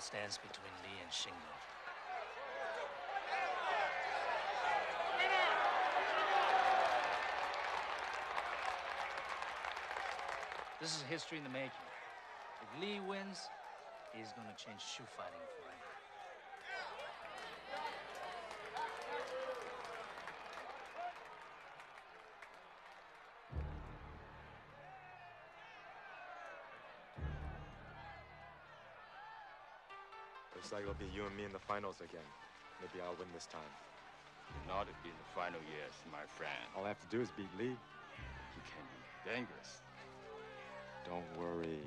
Stands between Lee and Shingo. This is history in the making. If Lee wins, he's gonna change shoot fighting forever. Looks like it'll be you and me in the finals again. Maybe I'll win this time. You're not in the final, yes, my friend. All I have to do is beat Lee. You can be dangerous. Don't worry.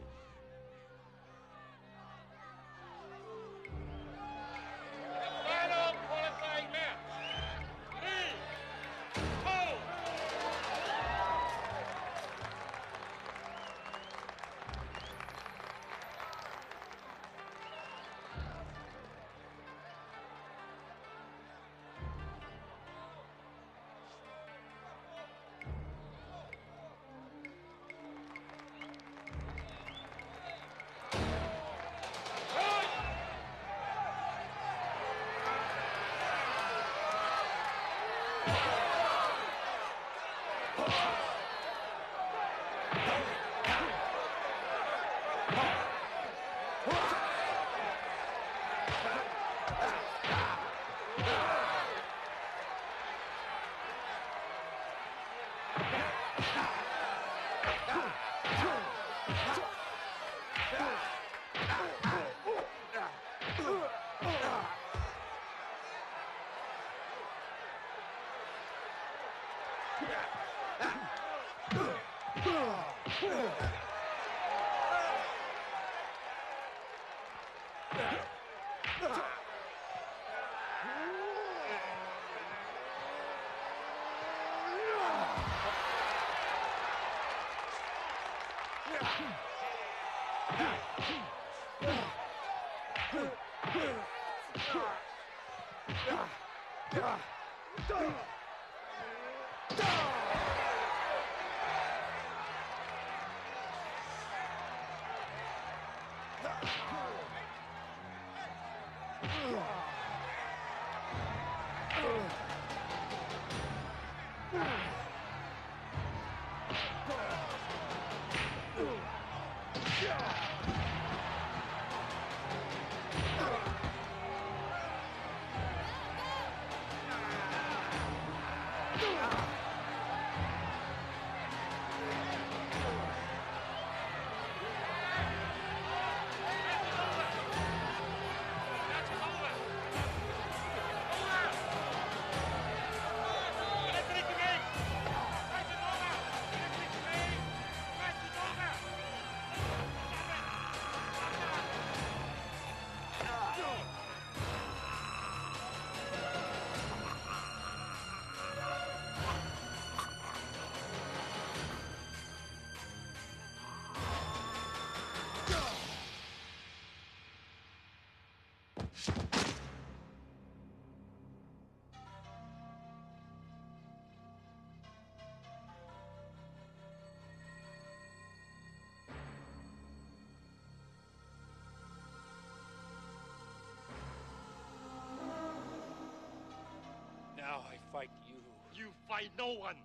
fight you. You fight no one.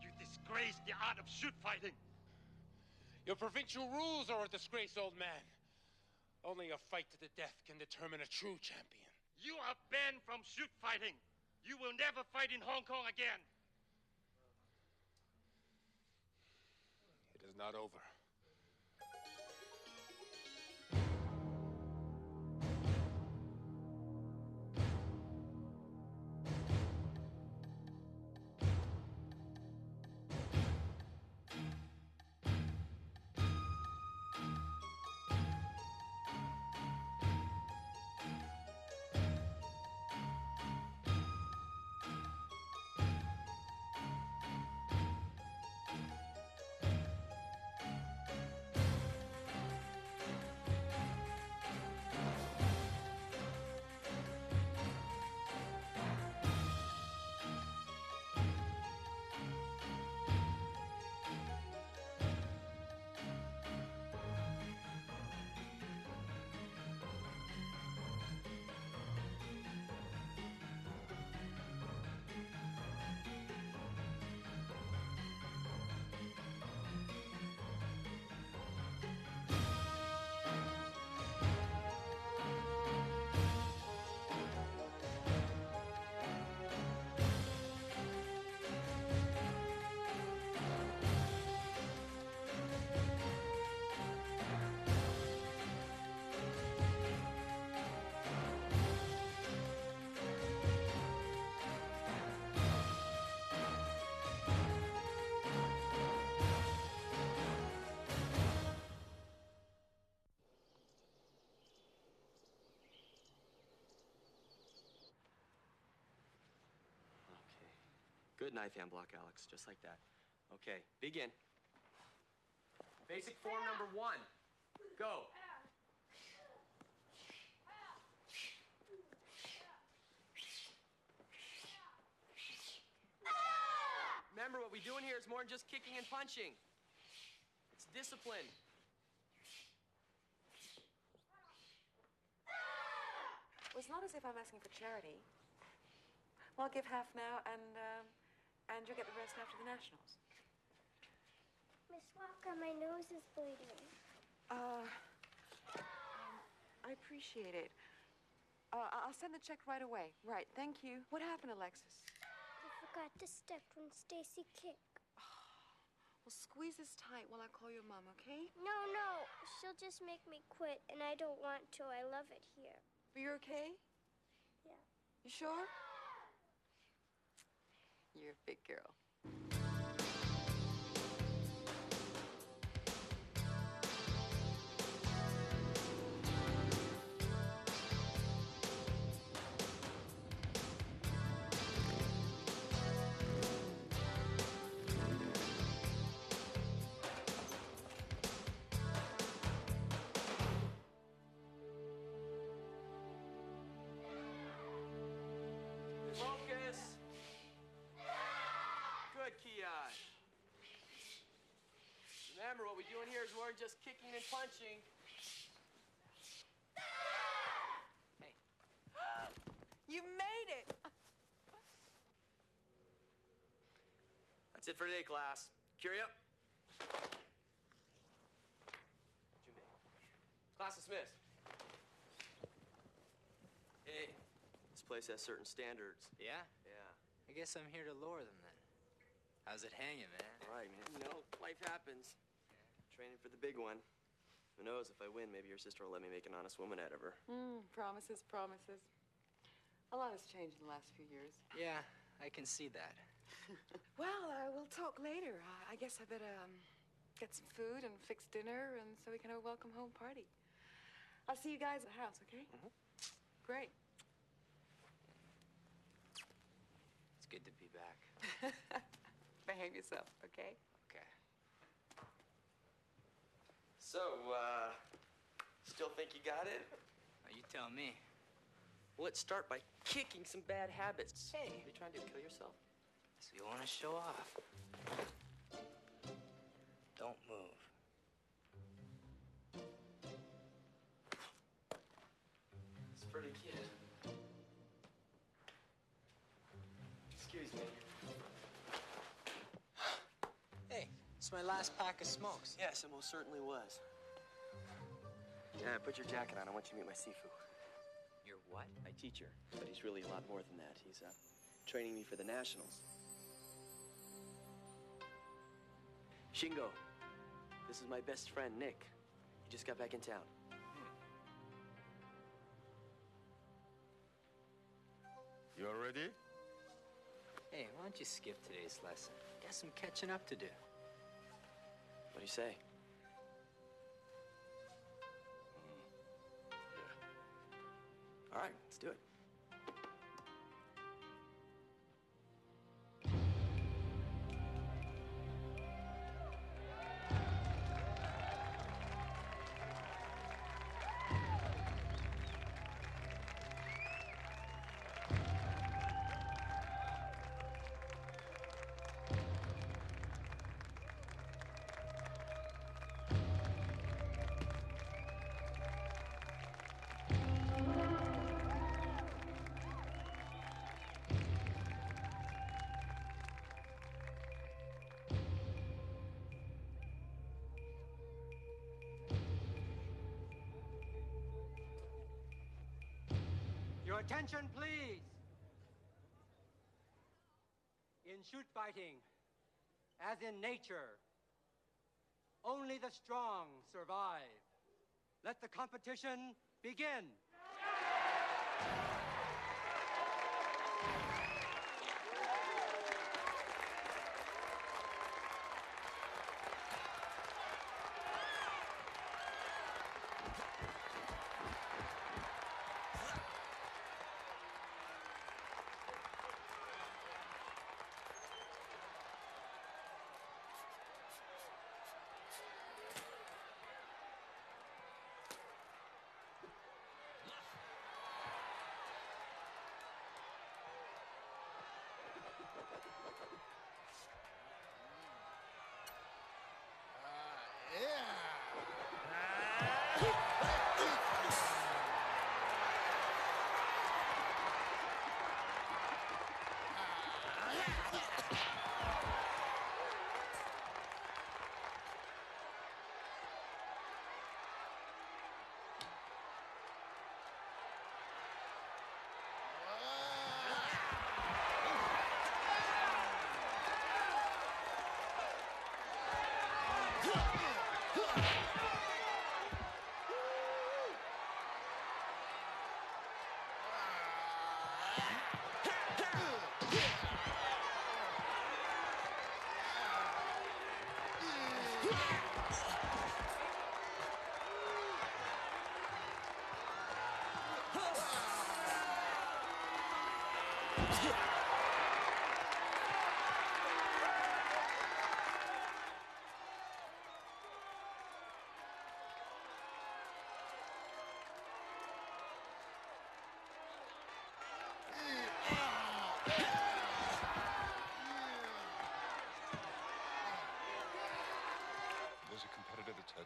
You disgrace the art of shoot fighting. Your provincial rules are a disgrace, old man. Only a fight to the death can determine a true champion. You are banned from shoot fighting. You will never fight in Hong Kong again. It is not over. Good knife hand block, Alex, just like that. Okay, begin. Basic form number one, go. Remember, what we're doing here is more than just kicking and punching. It's discipline. Well, it's not as if I'm asking for charity. Well, I'll give half now, and you'll get the rest after the nationals. Miss Walker, my nose is bleeding. I appreciate it. I'll send the check right away. Right, thank you. What happened, Alexis? I forgot to step when Stacy kicked. Oh, well, squeeze this tight while I call your mom, okay? No, no, she'll just make me quit, and I don't want to. I love it here. But you're okay? Yeah. You sure? You're a big girl. Remember, what we're doing here is more than just kicking and punching. Hey. You made it! That's it for today, class. Curie up. Class dismissed. Hey, this place has certain standards. Yeah? Yeah. I guess I'm here to lower them then. How's it hanging, man? All right, man. You know, life happens. Training for the big one. Who knows, if I win, maybe your sister will let me make an honest woman out of her. Promises, promises. A lot has changed in the last few years. Yeah, I can see that. Well, we'll talk later. I guess I better get some food and fix dinner and so we can have a welcome home party. I'll see you guys at the house, okay? Mm-hmm. Great. It's good to be back. Behave yourself, okay? Okay. So, still think you got it? Oh, you tell me. Well, let's start by kicking some bad habits. Hey, what are you trying to do, kill yourself? So you want to show off. Don't move. It's pretty cute. my last pack of smokes. Yes, it most certainly was. Yeah, put your jacket on. I want you to meet my Sifu. Your what? My teacher. But he's really a lot more than that. He's training me for the nationals. Shingo, this is my best friend, Nick. He just got back in town. You all ready? Hey, why don't you skip today's lesson? Got some catching up to do. What do you say? Yeah. All right, let's do it. Attention, please. In shoot fighting, as in nature, only the strong survive. Let the competition begin.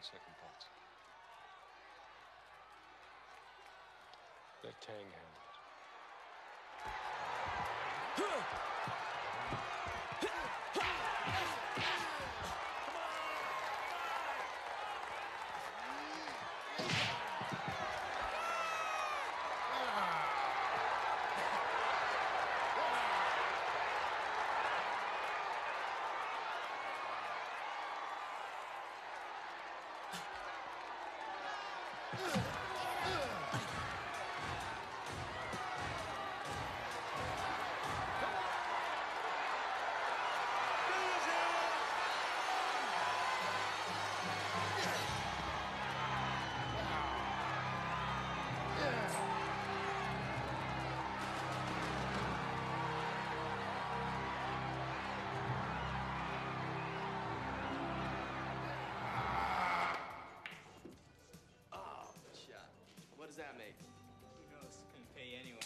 Second part. Let Teng handle it. What does that make? Who knows? Couldn't pay anyone.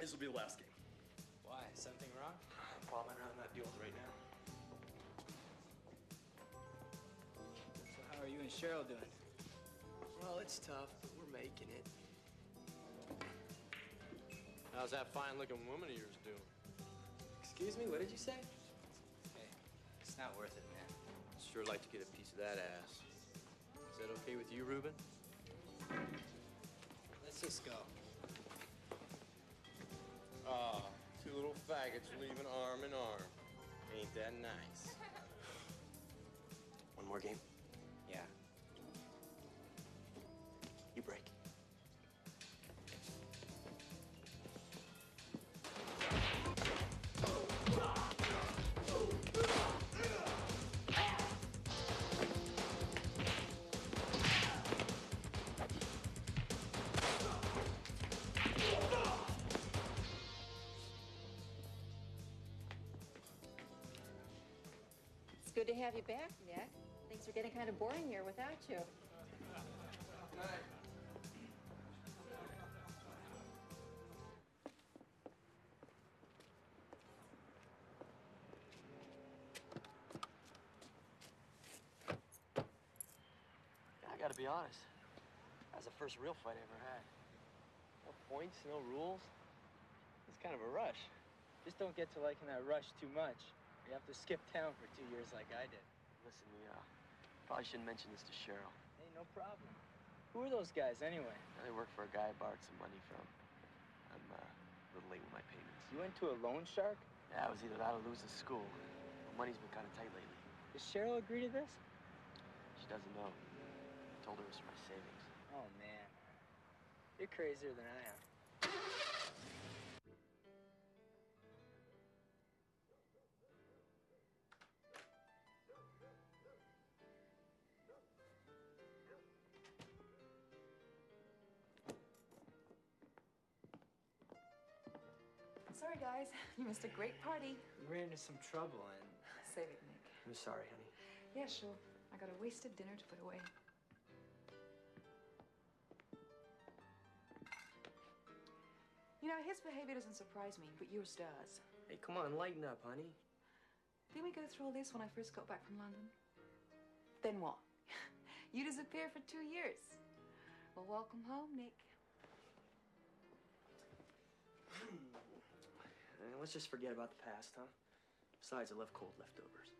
This will be the last game. Why? Something wrong? Probably not dealing with right now. So how are you and Cheryl doing? Well, it's tough, but we're making it. How's that fine-looking woman of yours doing? Excuse me, what did you say? Hey, it's not worth it, man. I'd sure like to get a piece of that ass. Is that okay with you, Ruben? Let's just go. Ah, two little faggots leaving arm in arm. Ain't that nice? One more game? Yeah. You break. Good to have you back, Nick. Things are getting kind of boring here without you. I gotta be honest. That was the first real fight I ever had. No points, no rules. It's kind of a rush. Just don't get to liking that rush too much. You have to skip town for 2 years like I did. Listen, we probably shouldn't mention this to Cheryl. Hey, no problem. Who are those guys anyway? Now they work for a guy I borrowed some money from. I'm a little late with my payments. You went to a loan shark? Yeah, I was either that or losing school. My money's been kind of tight lately. Does Cheryl agree to this? She doesn't know. I told her it was for my savings. Oh, man. You're crazier than I am. Sorry, guys. You missed a great party. We ran into some trouble and... Save it, Nick. I'm sorry, honey. Yeah, sure. I got a wasted dinner to put away. You know, his behavior doesn't surprise me, but yours does. Hey, come on, lighten up, honey. Didn't we go through all this when I first got back from London? Then what? You disappeared for 2 years. Well, welcome home, Nick. I mean, let's just forget about the past, huh? Besides, I love cold leftovers.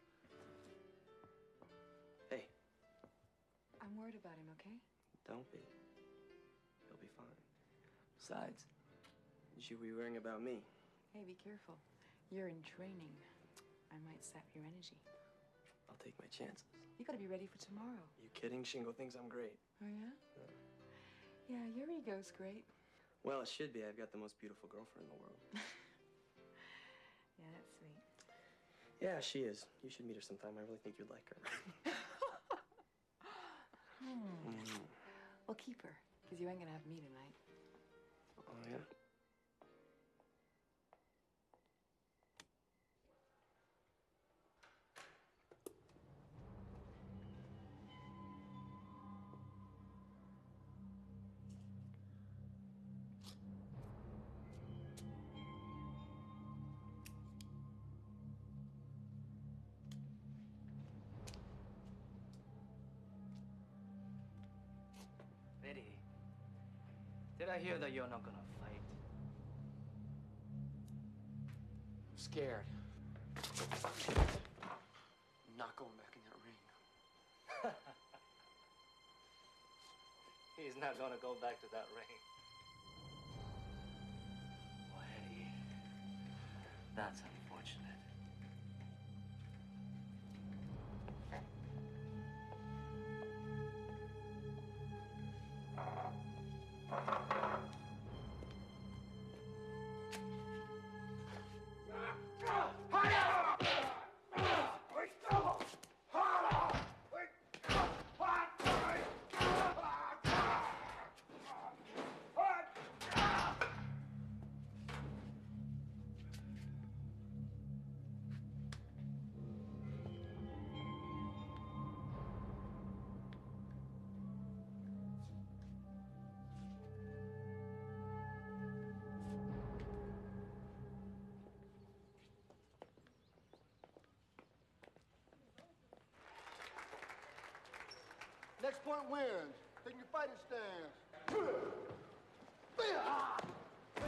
Hey. I'm worried about him, okay? Don't be. He'll be fine. Besides, you should be worrying about me. Hey, be careful. You're in training. I might sap your energy. I'll take my chances. You gotta be ready for tomorrow. Are you kidding? Shingo thinks I'm great. Oh, yeah? Yeah, your ego's great. Well, it should be. I've got the most beautiful girlfriend in the world. Yeah, that's sweet. Yeah, she is. You should meet her sometime. I really think you'd like her. Well, keep her, because you ain't gonna have me tonight. Oh, yeah? Did I hear that you're not gonna fight? I'm scared. I'm not going back in that ring. He's not gonna go back to that ring. Well, Eddie, that's unfortunate. Next point wins. Taking your fighting stance.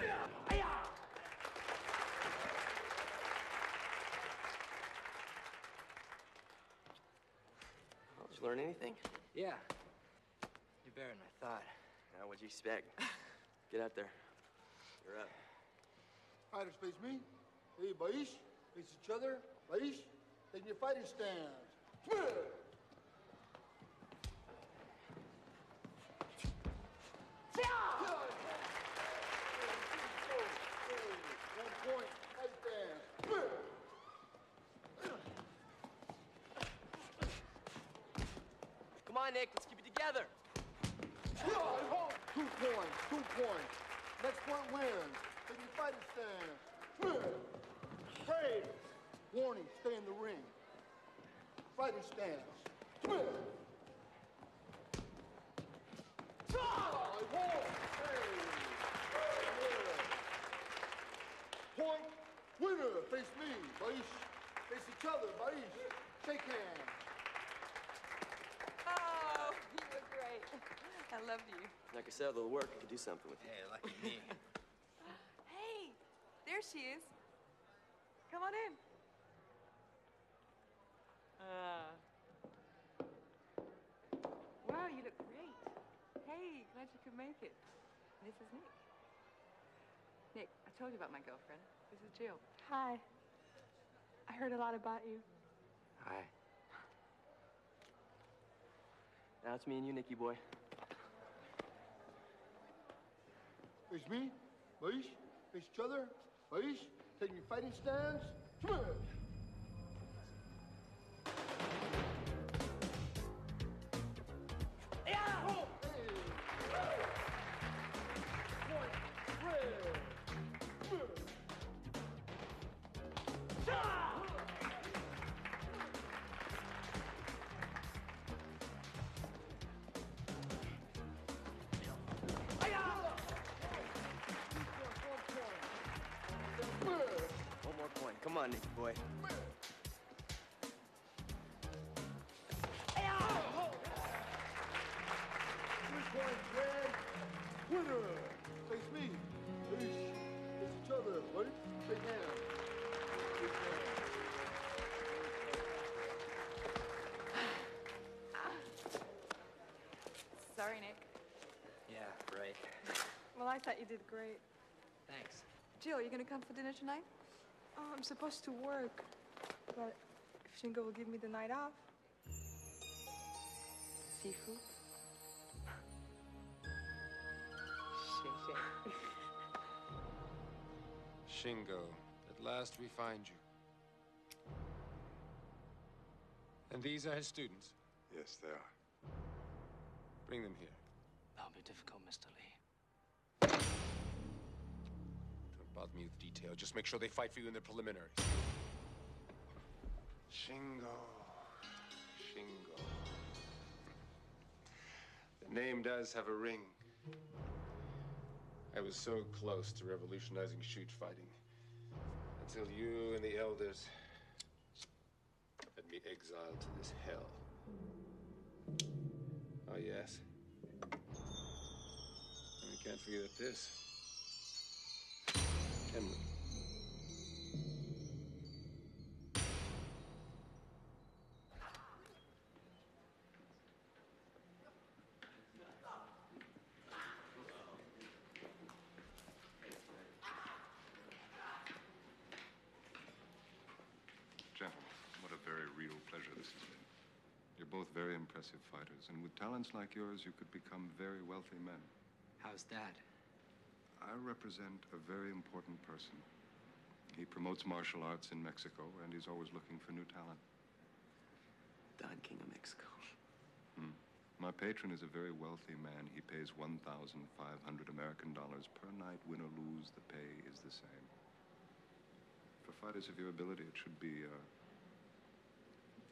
Well, did you learn anything? Yeah. You're better than I thought. Now, what'd you expect? Get out there. You're up. Fighters face me. Hey, Baish. Face each other. Baish. Taking your fighting stance. Come on, Nick, let's keep it together. 2 points, 2 points. Next point wins. Take your fighting stance. Trade. Warning, stay in the ring. Fighting stance. Point winner, face me, Baish. Face each other, Baish. Shake hands. Oh, you look great. I love you. Like I said, with a little work, I could do something with you. Hey, lucky me. Hey, there she is. Come on in. Wow, you look great. Hey, glad you could make it. This is Nick. Nick, I told you about my girlfriend. This is Jill. Hi. I heard a lot about you. Hi. Now it's me and you, Nicky boy. It's me, Baish. It's each other, Baish. Taking your fighting stance. Come here. Come on, Nicky boy. Hey-oh! 3 points, red. Winner. Face me. Face each other. Right? Shake hands. Sorry, Nick. Yeah, right. Well, I thought you did great. Thanks. Jill, are you going to come for dinner tonight? Oh, I'm supposed to work, but if Shingo will give me the night off. Seafood? Shingo, at last we find you. And these are his students? Yes, they are. Bring them here. That'll be difficult, Mr. Lee. Bother me with detail. Just make sure they fight for you in the preliminaries. Shingo. Shingo. The name does have a ring. I was so close to revolutionizing shoot fighting until you and the elders had me exiled to this hell. Oh, yes. And we can't forget this. Henry. Gentlemen, what a very real pleasure this has been. You're both very impressive fighters, and with talents like yours, you could become very wealthy men. How's that? I represent a very important person. He promotes martial arts in Mexico, and he's always looking for new talent. Don King of Mexico. My patron is a very wealthy man. He pays 1,500 American dollars per night. Win or lose, the pay is the same. For fighters of your ability, it should be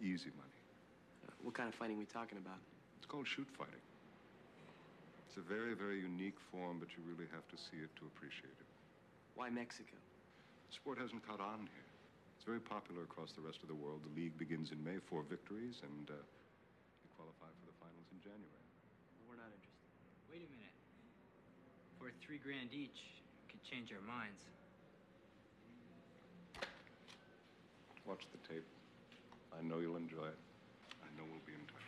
easy money. What kind of fighting are we talking about? It's called shoot fighting. It's a very, very unique form, but you really have to see it to appreciate it. Why Mexico? The sport hasn't caught on here. It's very popular across the rest of the world. The league begins in May, 4 victories, and you qualify for the finals in January. We're not interested. Wait a minute. For $3 grand each, could change our minds. Watch the tape. I know you'll enjoy it. I know we'll be in touch.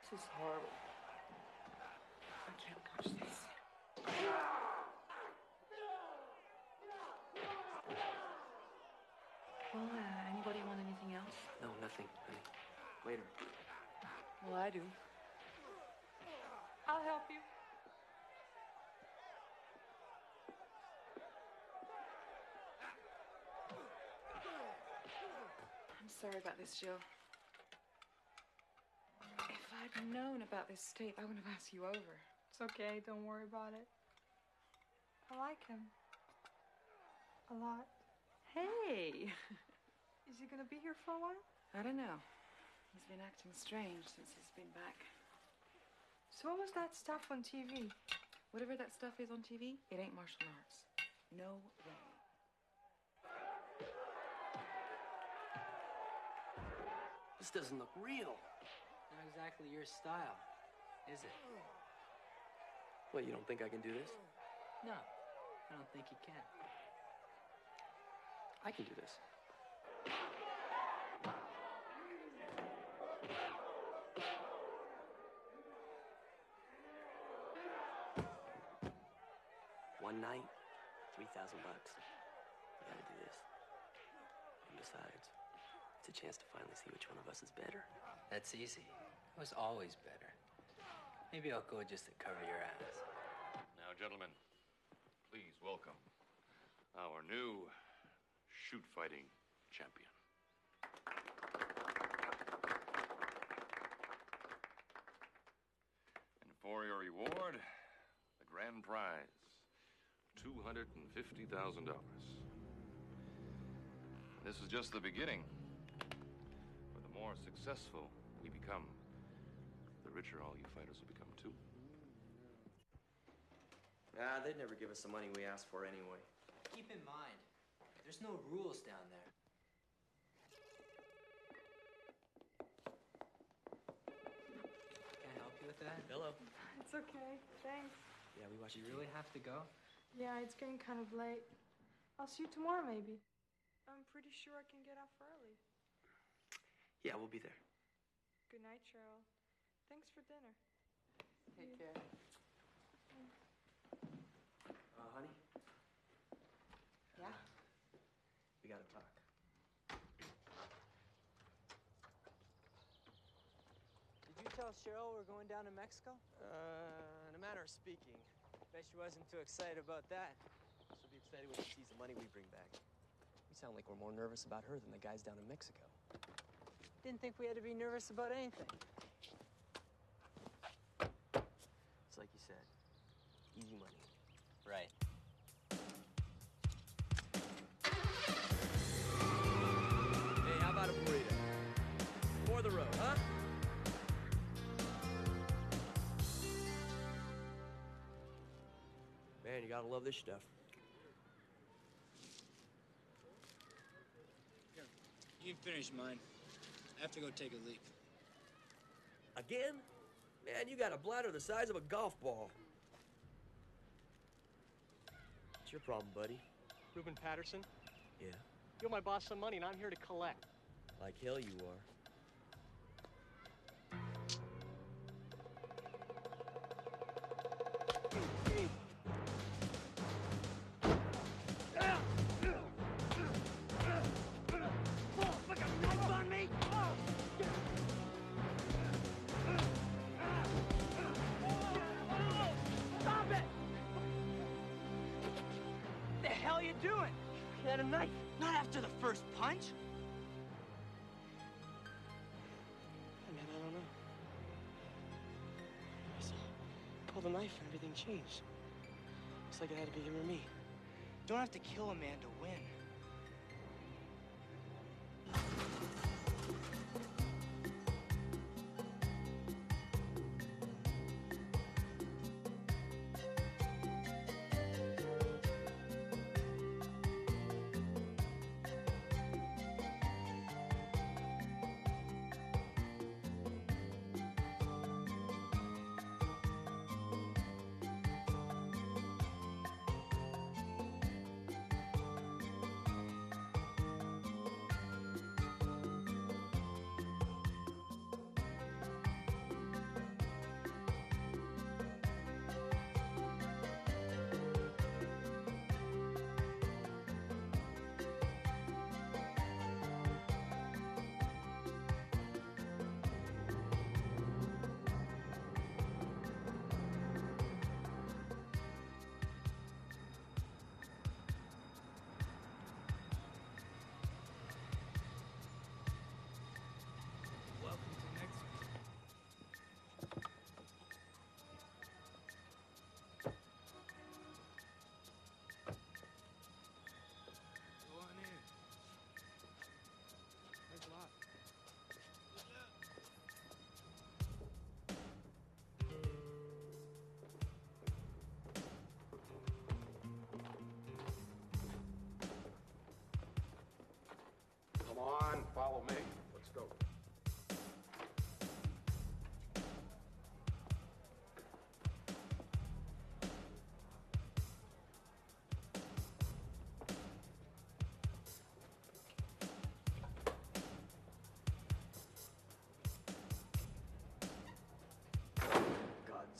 This is horrible. I can't watch this. Well, anybody want anything else? No, nothing, honey. Later. Well, I do. I'll help you. I'm sorry about this, Jill. If I'd known about this tape, I wouldn't have asked you over. It's okay, don't worry about it. I like him. A lot. Hey! Is he gonna be here for a while? I don't know. He's been acting strange since he's been back. So what was that stuff on TV? Whatever that stuff is on TV, it ain't martial arts. No way. This doesn't look real. Not exactly your style, is it? Well, you don't think I can do this? No, I don't think you can. I can do this. One night, 3,000 bucks. You gotta do this. And besides, it's a chance to finally see which one of us is better. That's easy. I was always better. Maybe I'll go just to cover your ass. Now, gentlemen, please welcome our new shoot fighting champion. And for your reward, the grand prize, $250,000. This is just the beginning. The more successful we become, the richer all you fighters will become, too. Nah, they'd never give us the money we asked for anyway. Keep in mind, there's no rules down there. Can I help you with that? Hello. It's okay, thanks. Yeah, we watch you. You really have to go? Yeah, it's getting kind of late. I'll see you tomorrow, maybe. I'm pretty sure I can get off early. Yeah, we'll be there. Good night, Cheryl. Thanks for dinner. Take care. Honey? Yeah? We gotta talk. Did you tell Cheryl we're going down to Mexico? In a manner of speaking. Bet she wasn't too excited about that. She'll be excited when she sees the money we bring back. We sound like we're more nervous about her than the guys down in Mexico. Didn't think we had to be nervous about anything. It's like you said, easy money. Right. Hey, how about a burrito? For the road, huh? Man, you gotta love this stuff. You finished mine. I have to go take a leak. Again? Man, you got a bladder the size of a golf ball. What's your problem, buddy? Ruben Patterson? Yeah? You owe my boss some money, and I'm here to collect. Like hell you are. And everything changed. It's like it had to be him or me. Don't have to kill a man to win.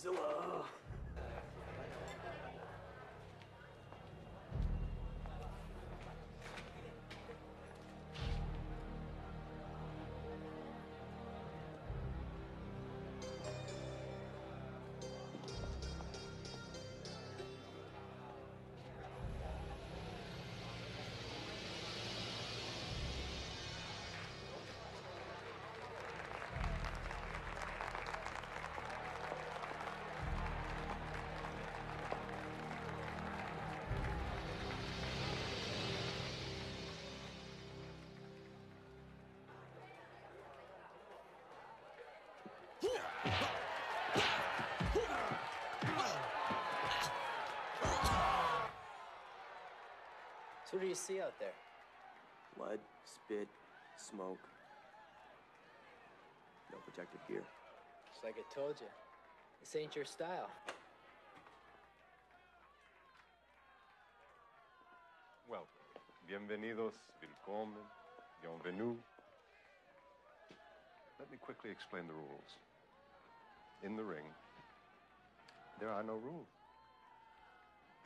Godzilla. What do you see out there? Blood, spit, smoke. No protective gear. Just like I told you, this ain't your style. Well, bienvenidos, willkommen, bienvenue. Let me quickly explain the rules. In the ring, there are no rules.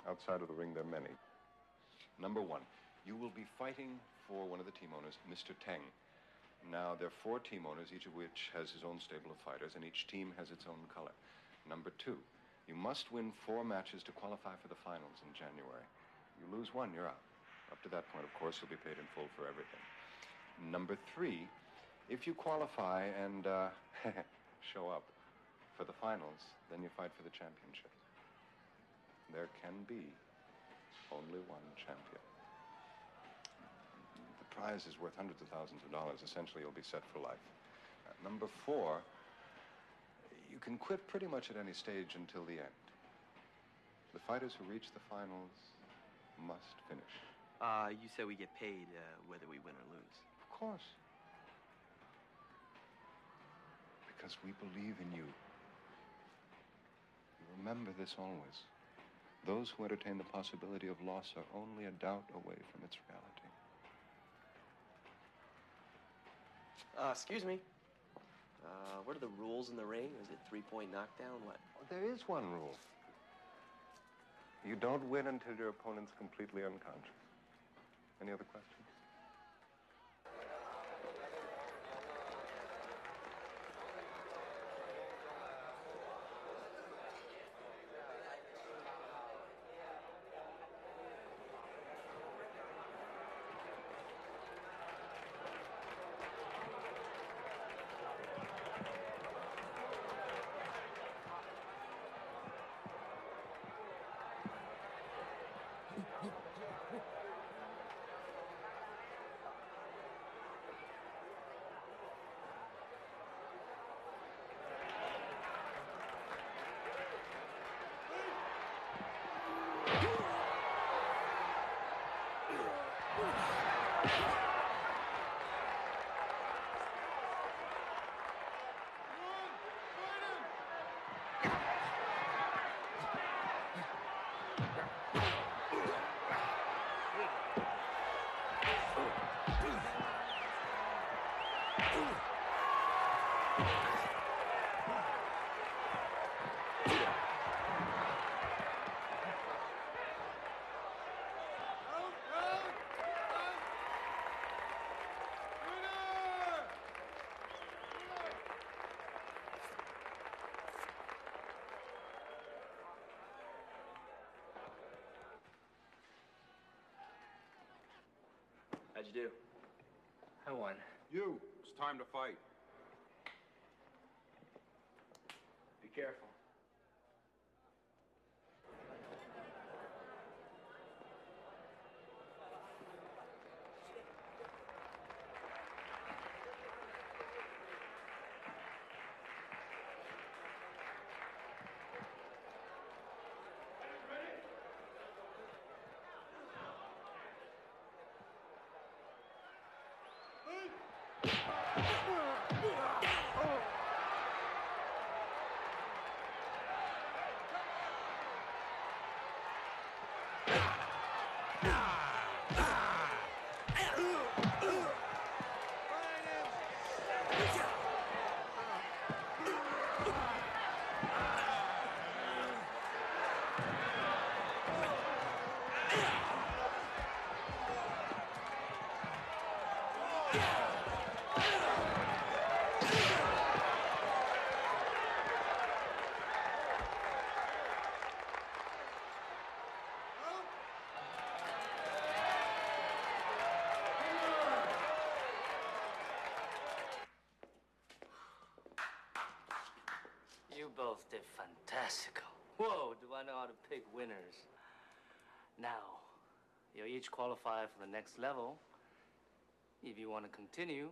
Outside of the ring, there are many. Number one, you will be fighting for one of the team owners, Mr. Teng. Now, there are 4 team owners, each of which has his own stable of fighters, and each team has its own color. Number 2, you must win 4 matches to qualify for the finals in January. You lose 1, you're out. Up to that point, of course, you'll be paid in full for everything. Number 3, if you qualify and show up for the finals, then you fight for the championship. There can be only one champion. The prize is worth hundreds of thousands of dollars. Essentially, you'll be set for life. Number 4, you can quit pretty much at any stage until the end. The fighters who reach the finals must finish. You say we get paid whether we win or lose? Of course. Because we believe in you. You remember this always. Those who entertain the possibility of loss are only a doubt away from its reality. Excuse me. What are the rules in the ring? Is it 3-point knockdown? What? Oh, there is one rule. You don't win until your opponent's completely unconscious. Any other questions? How'd you do? I won. You! It's time to fight. Be careful. both did fantastical. Whoa, do I know how to pick winners. Now, you'll each qualify for the next level. If you want to continue,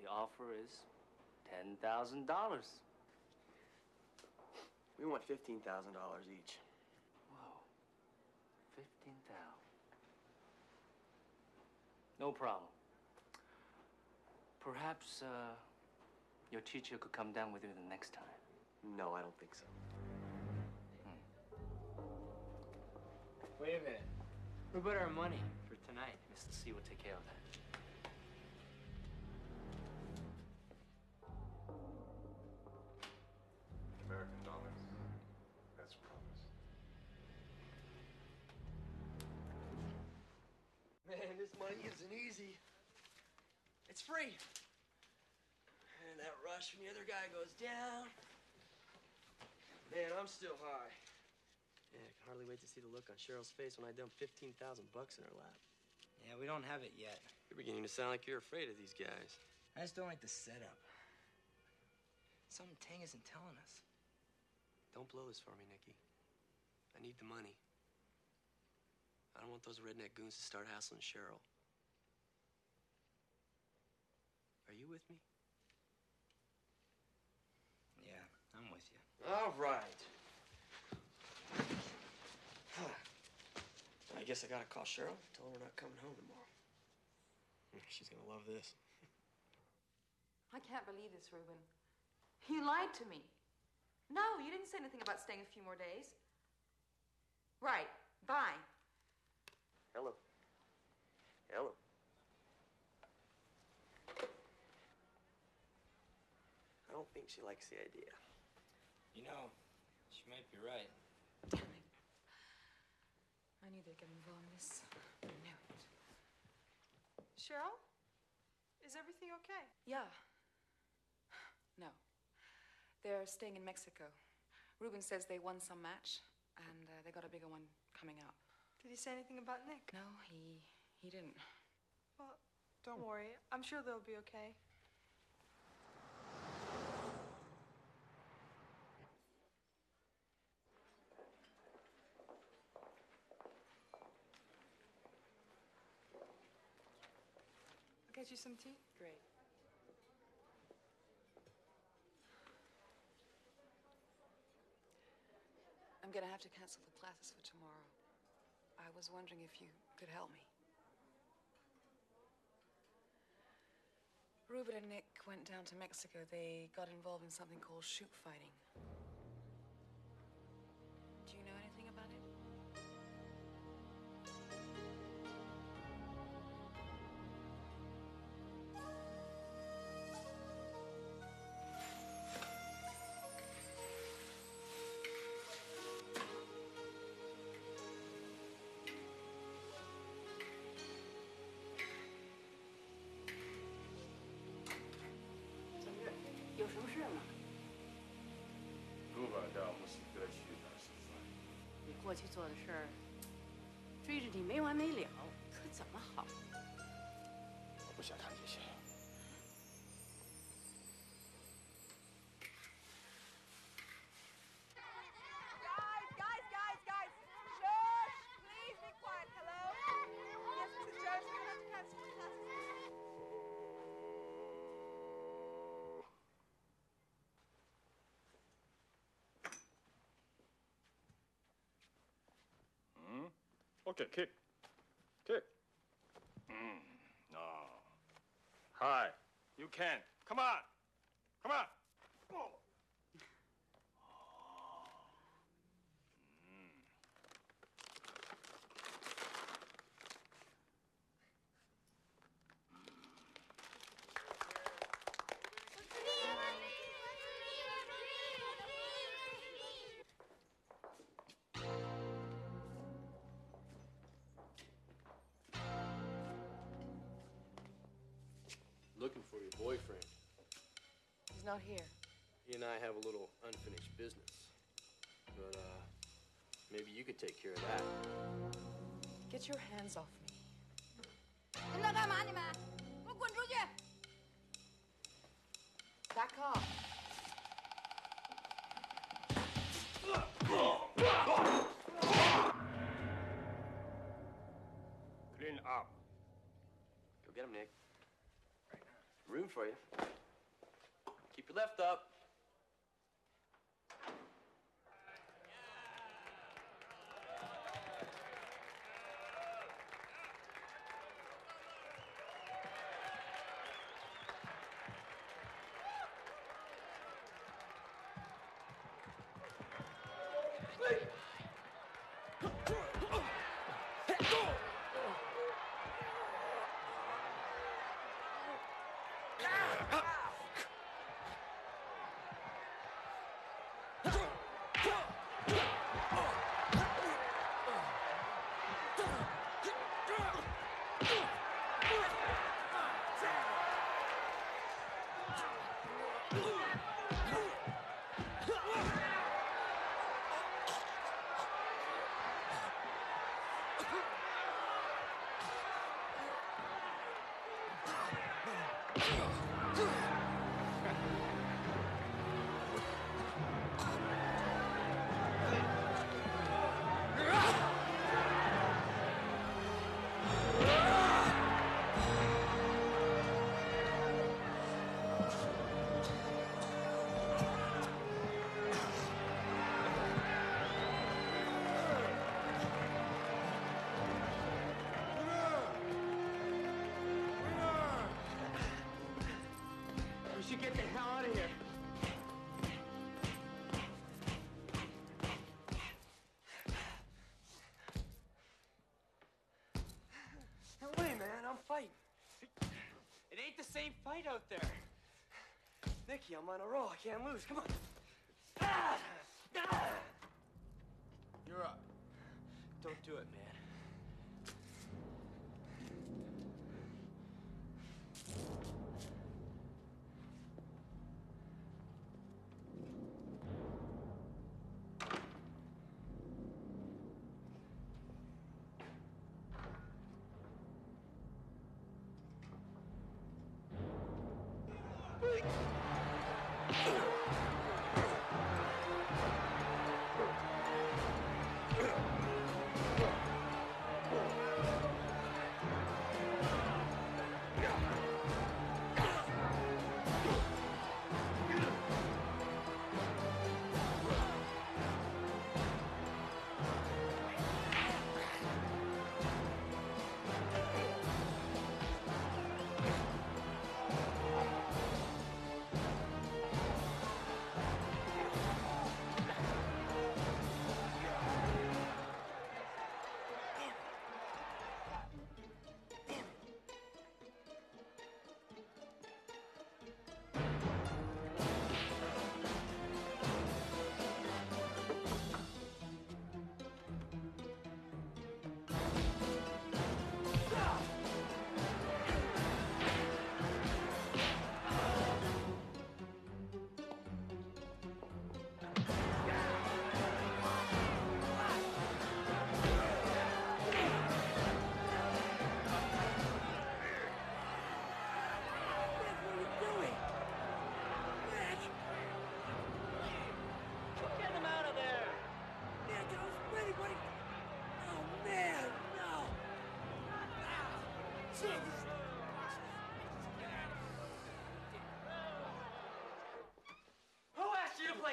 the offer is $10,000. We want $15,000 each. Whoa, 15,000. No problem. Perhaps your teacher could come down with you the next time. No, I don't think so. Wait a minute. What about our money for tonight? Mr. C will take care of that. American dollars. That's a promise. Man, this money isn't easy. It's free. And that rush when the other guy goes down. Man, I'm still high. Yeah, I can hardly wait to see the look on Cheryl's face when I dump 15,000 bucks in her lap. Yeah, we don't have it yet. You're beginning to sound like you're afraid of these guys. I just don't like the setup. Something Teng isn't telling us. Don't blow this for me, Nicky. I need the money. I don't want those redneck goons to start hassling Cheryl. Are you with me? Yeah, I'm with you. All right. I guess I gotta call Cheryl, tell her we're not coming home tomorrow. She's gonna love this. I can't believe this, Ruben. He lied to me. No, you didn't say anything about staying a few more days. Right. Bye. Hello. Hello. I don't think she likes the idea. You know, she might be right. Damn it. I knew they'd get involved in this. I knew it. Cheryl? Is everything okay? Yeah. No. They're staying in Mexico. Ruben says they won some match, and they got a bigger one coming up. Did he say anything about Nick? No, he didn't. Well, don't worry. I'm sure they'll be okay. I'll get you some tea. Great. I'm gonna have to cancel the classes for tomorrow. I was wondering if you could help me. Ruben and Nick went down to Mexico. They got involved in something called shoot fighting. Do you know anything about it? Okay, kick. No. Hi, you can. Come on. Oh. He's not here. He and I have a little unfinished business, but maybe you could take care of that. Get your hands off me. Back off. for you. Keep your left up. Same fight out there. Nicky, I'm on a roll. I can't lose. Come on. Ah! Ah! You're up. Don't do it, man.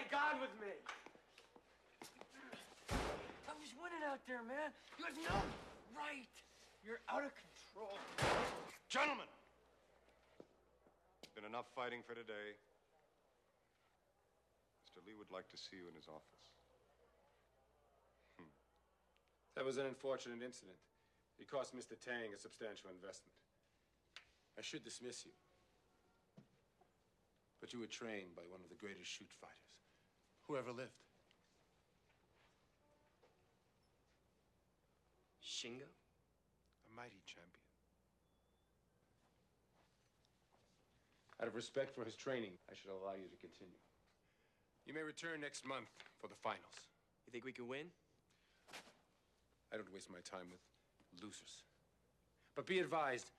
God with me. I was winning out there, man. You have no right. You're out of control. Gentlemen, there's been enough fighting for today. Mr. Lee would like to see you in his office. That was an unfortunate incident. It cost Mr. Teng a substantial investment. I should dismiss you. But you were trained by one of the greatest shoot fighters. Whoever lived. Shingo? A mighty champion. Out of respect for his training, I should allow you to continue. You may return next month for the finals. You think we can win? I don't waste my time with losers. But be advised,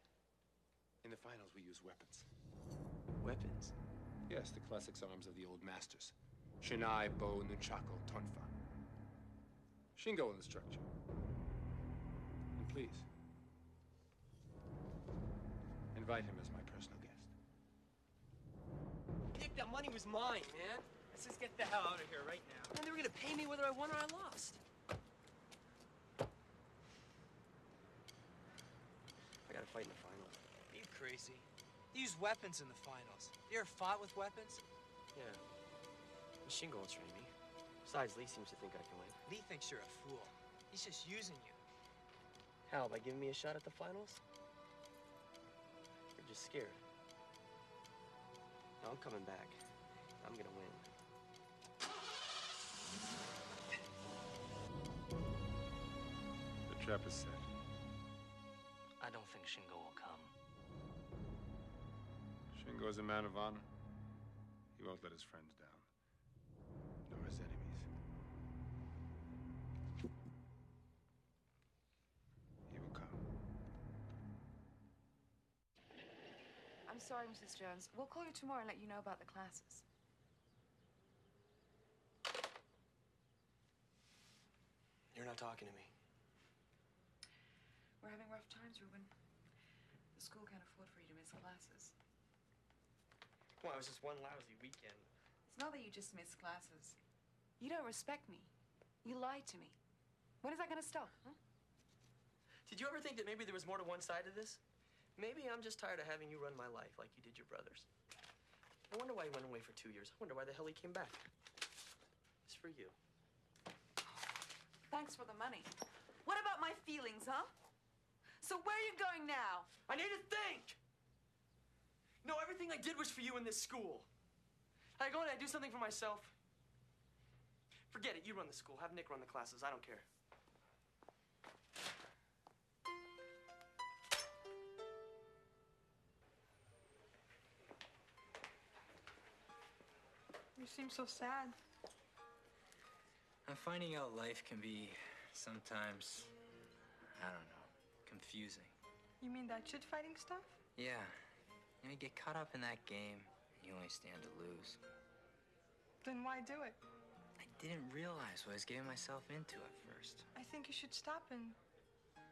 in the finals we use weapons. Weapons? Yes, the classic arms of the old masters. Shinai, Bo, Nunchaku, Tonfa. Shingo in the structure. And please, invite him as my personal guest. that money was mine, man. Let's just get the hell out of here right now. And they were gonna pay me whether I won or I lost. I gotta fight in the finals. Are you crazy? They use weapons in the finals. You ever fought with weapons? Yeah. And Shingo will train me. Besides, Lee seems to think I can win. Lee thinks you're a fool. He's just using you. How, by giving me a shot at the finals? You're just scared. No, I'm coming back. I'm gonna win. The trap is set. I don't think Shingo will come. Shingo is a man of honor. He won't let his friends down, nor his enemies. He will come. I'm sorry, Mrs. Jones. We'll call you tomorrow and let you know about the classes. You're not talking to me. We're having rough times, Ruben. The school can't afford for you to miss classes. Well, it was just one lousy weekend. It's not that you just missed classes. You don't respect me. You lied to me. When is that going to stop, huh? Did you ever think that maybe there was more to one side of this? Maybe I'm just tired of having you run my life like you did your brother's. I wonder why he went away for 2 years. I wonder why the hell he came back. It's for you. Thanks for the money. What about my feelings, huh? So where are you going now? I need to think! No, everything I did was for you in this school. I go and I do something for myself. Forget it, you run the school. Have Nick run the classes, I don't care. You seem so sad. I'm finding out life can be sometimes, I don't know, confusing. You mean that shoot fighting stuff? Yeah. You know, you get caught up in that game, and you only stand to lose. Then why do it? I didn't realize what I was getting myself into at first. I think you should stop and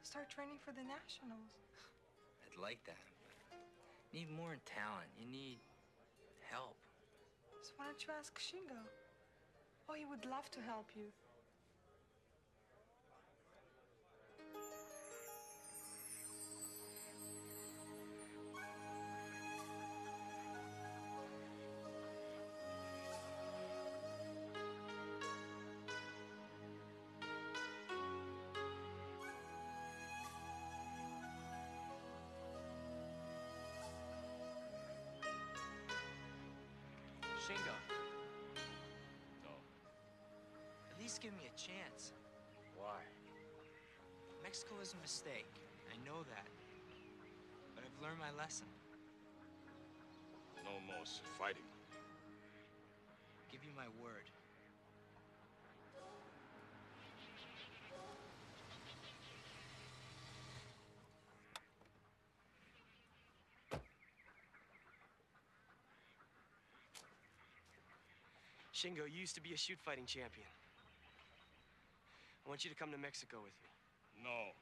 start training for the nationals. I'd like that, but you need more talent. You need help. So why don't you ask Shingo? Oh, he would love to help you. Shingo. No. At least give me a chance. Why? Mexico was a mistake. I know that. But I've learned my lesson. No more fighting. I'll give you my word. Shingo, you used to be a shoot fighting champion. I want you to come to Mexico with me. No.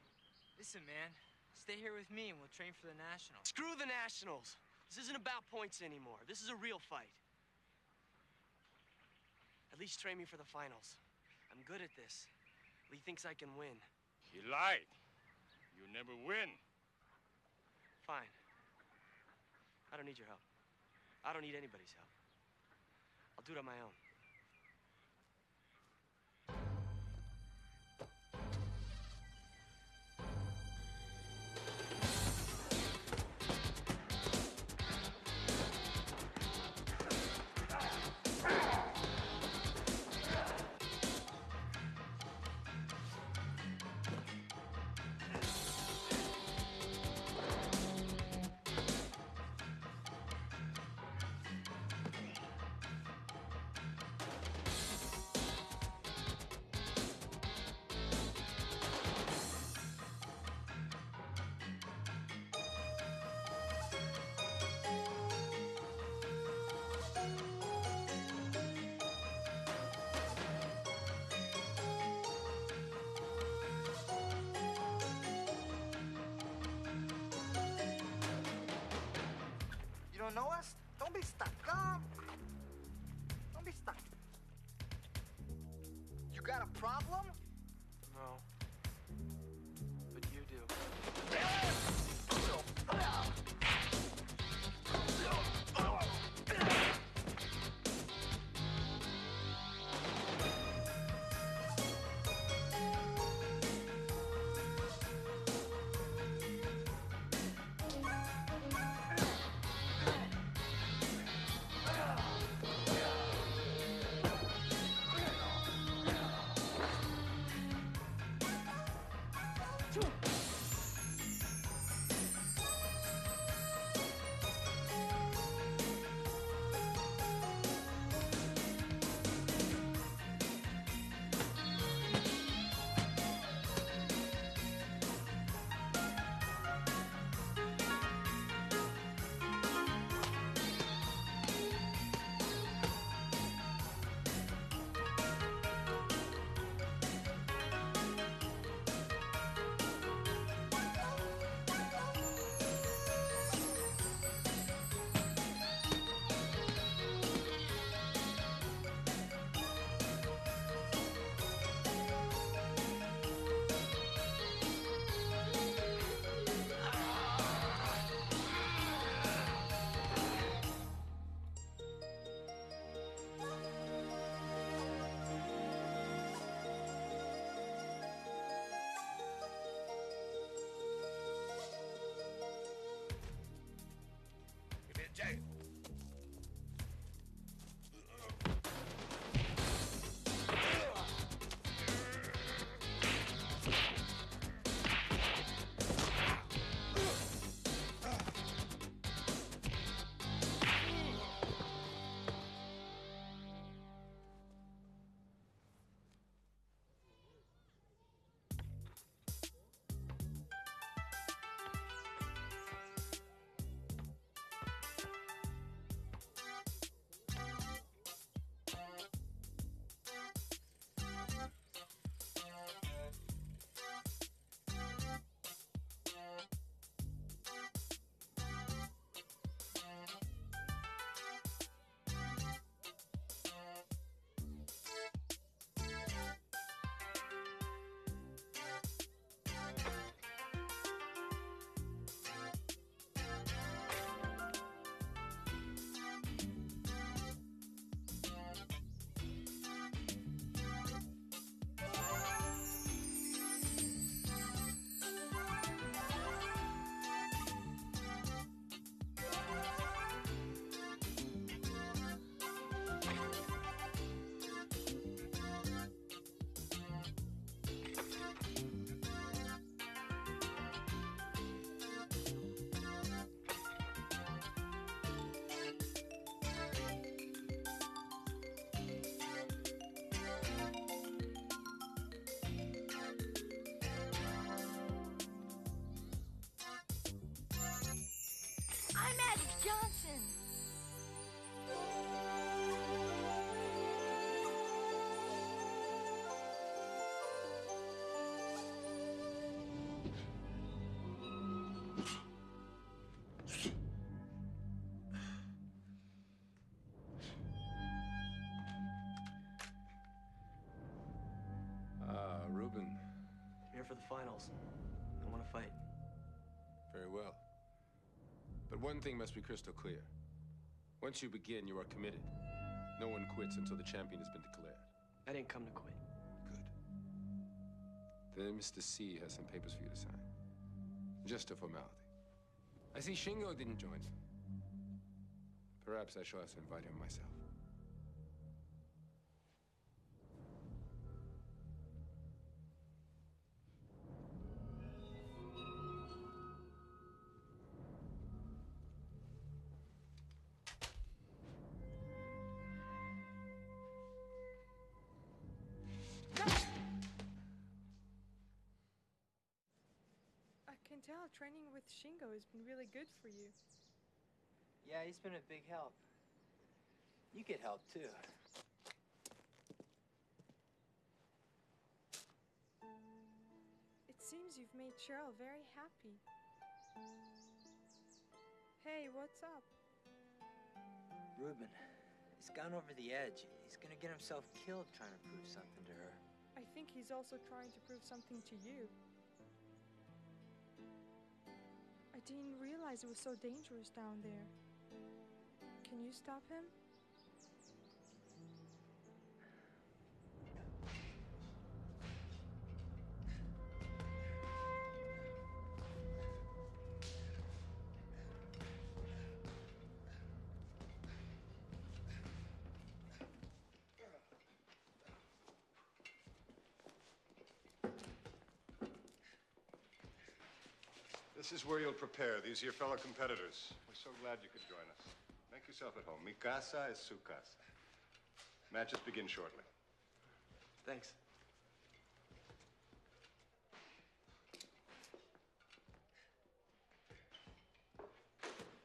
Listen, man, stay here with me and we'll train for the nationals. Screw the nationals. This isn't about points anymore. This is a real fight. At least train me for the finals. I'm good at this. Lee thinks I can win. He lied. You never win. Fine. I don't need your help. I don't need anybody's help. I'll do it on my own. You don't know us? Don't be stuck. Come. got a problem? No. But you do. Ruben. I'm here for the finals. I want to fight. Very well. But one thing must be crystal clear. Once you begin, you are committed. No one quits until the champion has been declared. I didn't come to quit. Good. Then Mr. C has some papers for you to sign. Just a formality. I see Shingo didn't join me. Perhaps I shall have to invite him myself. Training with Shingo has been really good for you. Yeah, he's been a big help. You get help too. It seems you've made Cheryl very happy. Hey, what's up? Ruben, he's gone over the edge. He's gonna get himself killed trying to prove something to her. I think he's also trying to prove something to you. I didn't realize it was so dangerous down there. Can you stop him? This is where you'll prepare. These are your fellow competitors. We're so glad you could join us. Make yourself at home. Mi casa es su casa. Matches begin shortly. Thanks.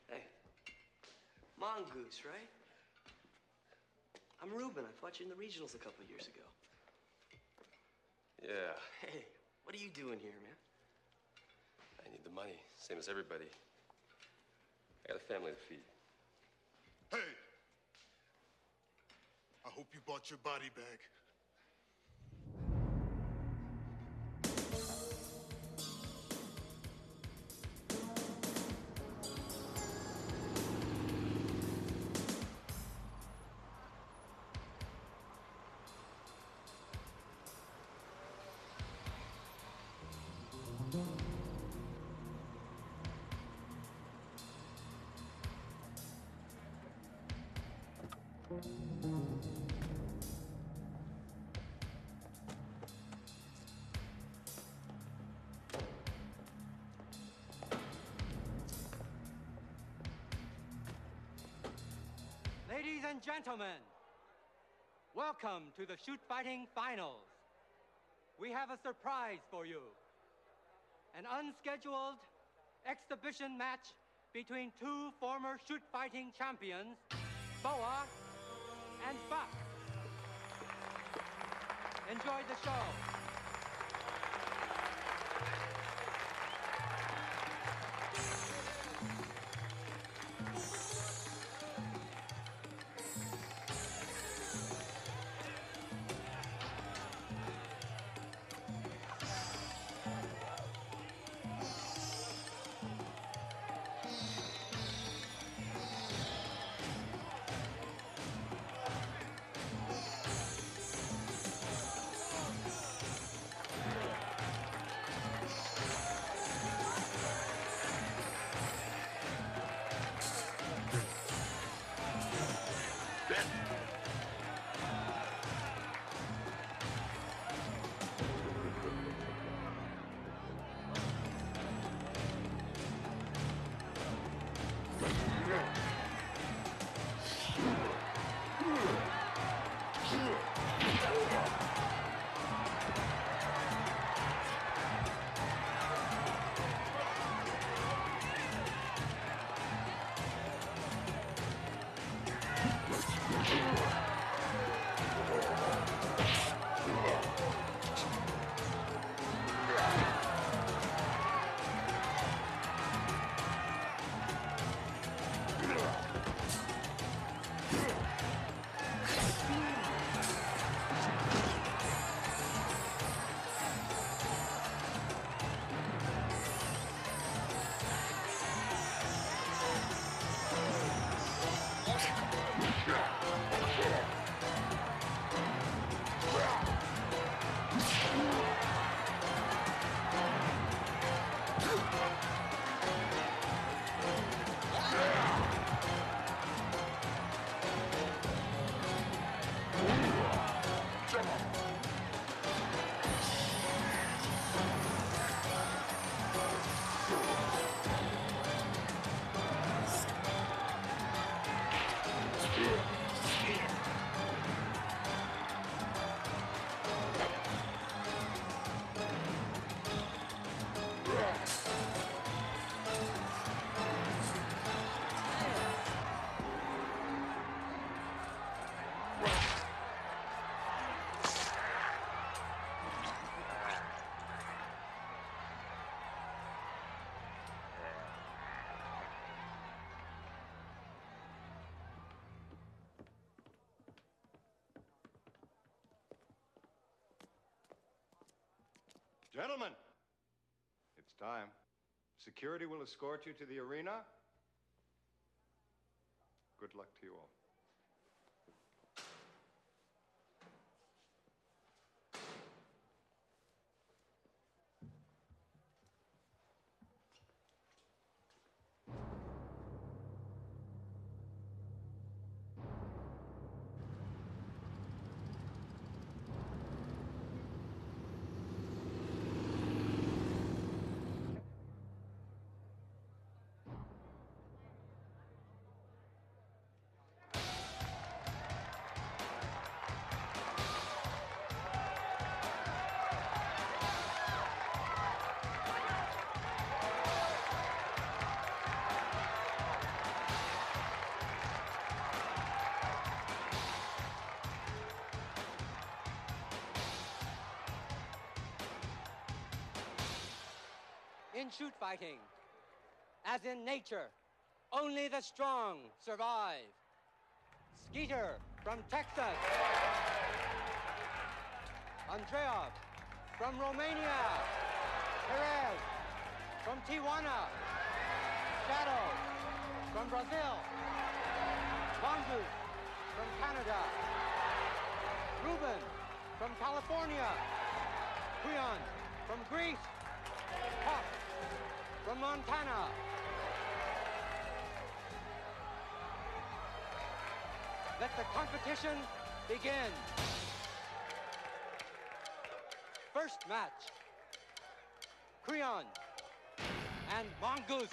Hey. Mongoose, right? I'm Ruben. I fought you in the regionals a couple years ago. Yeah. Hey, what are you doing here, man? I need the money, same as everybody. I got a family to feed. Hey! I hope you bought your body bag. Ladies and gentlemen, welcome to the shoot fighting finals. We have a surprise for you. An unscheduled exhibition match between two former shoot fighting champions, Boa and Buck. Enjoy the show. Gentlemen, it's time. Security will escort you to the arena. Good luck to you all. In shoot fighting, as in nature, only the strong survive. Skeeter from Texas. Andreas from Romania. Perez from Tijuana. Shadow from Brazil. Mongoose from Canada. Ruben from California. Kryon from Greece. Hawk from Montana. Let the competition begin. First match, Kryon and Mongoose.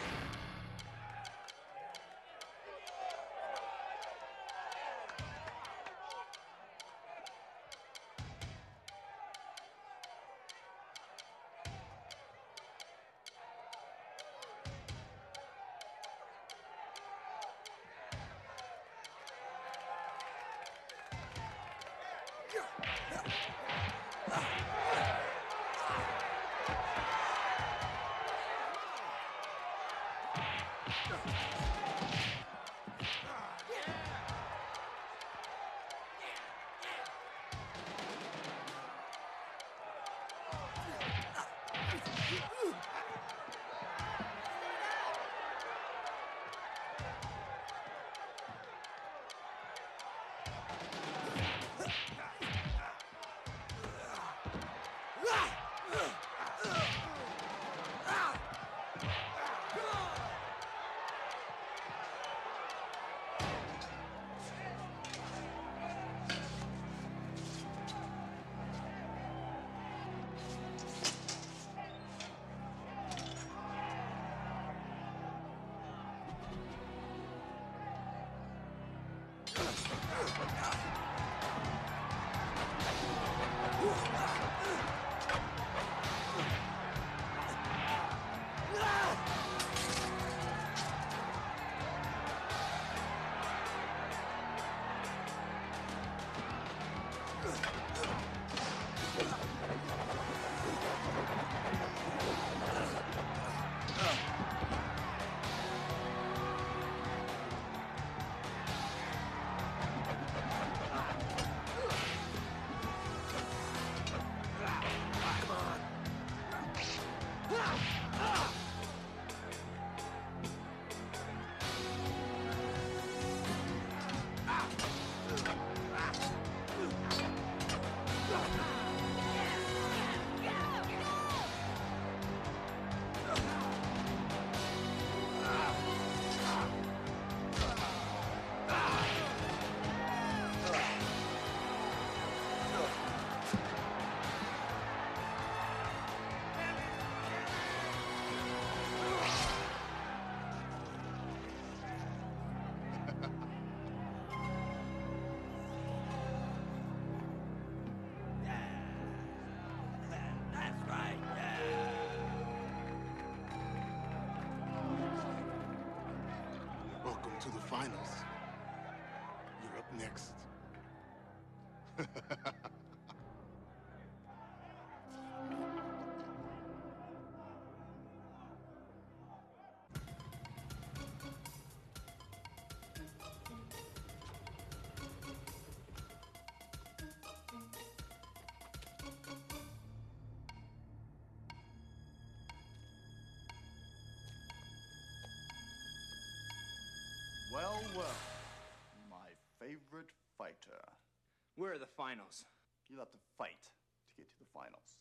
Where are the finals? You'll have to fight to get to the finals.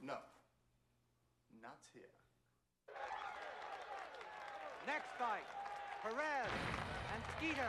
No. Not here. Next fight, Perez and Skeeter.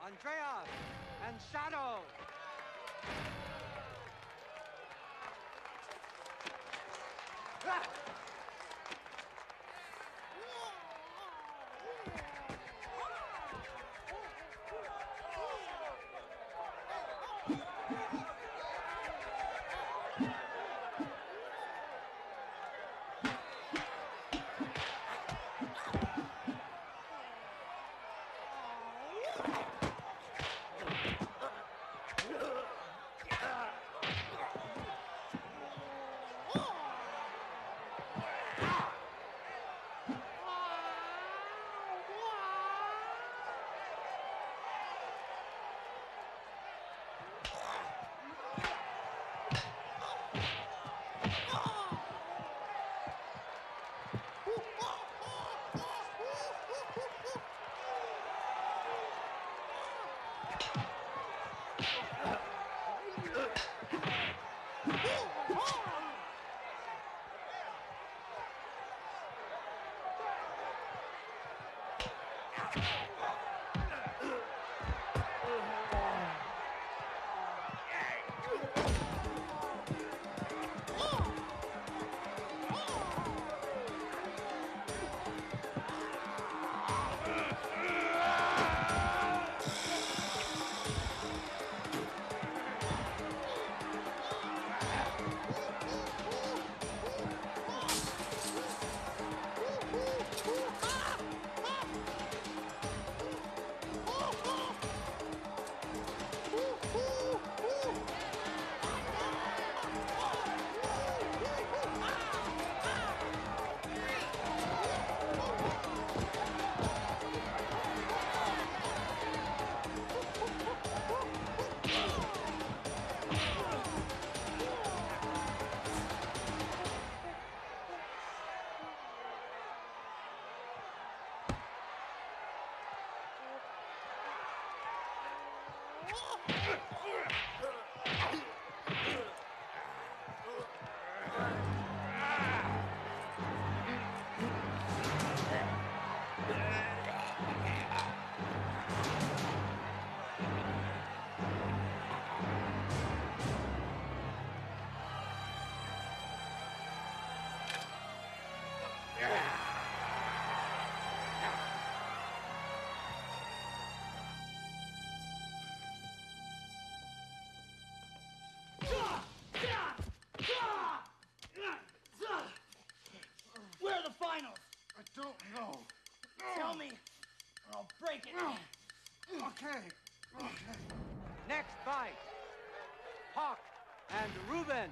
Andreas and Shadow. Ugh! Next fight, Hawk and Ruben.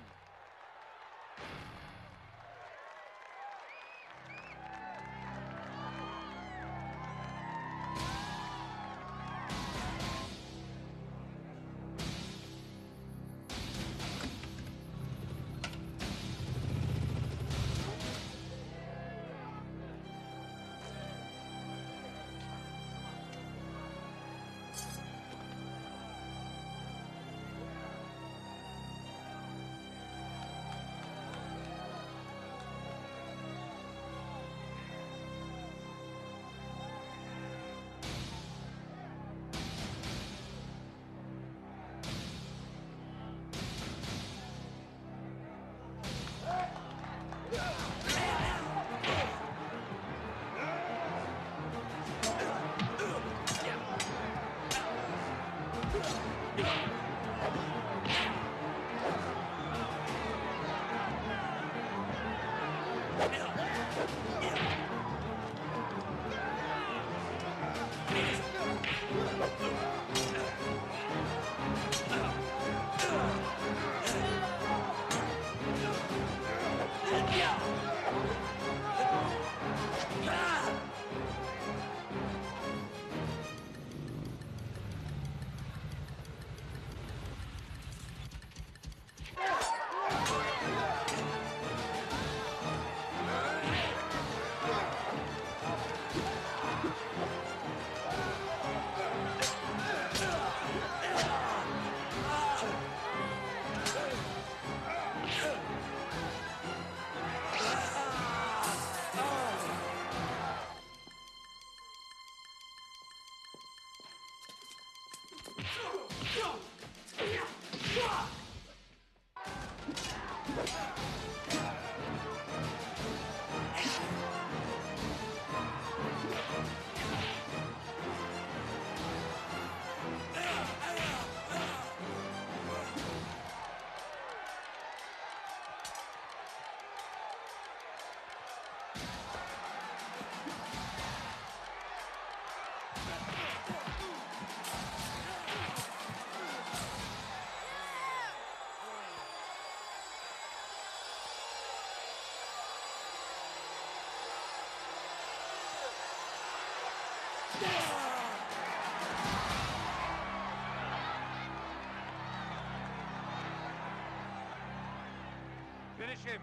Finish him.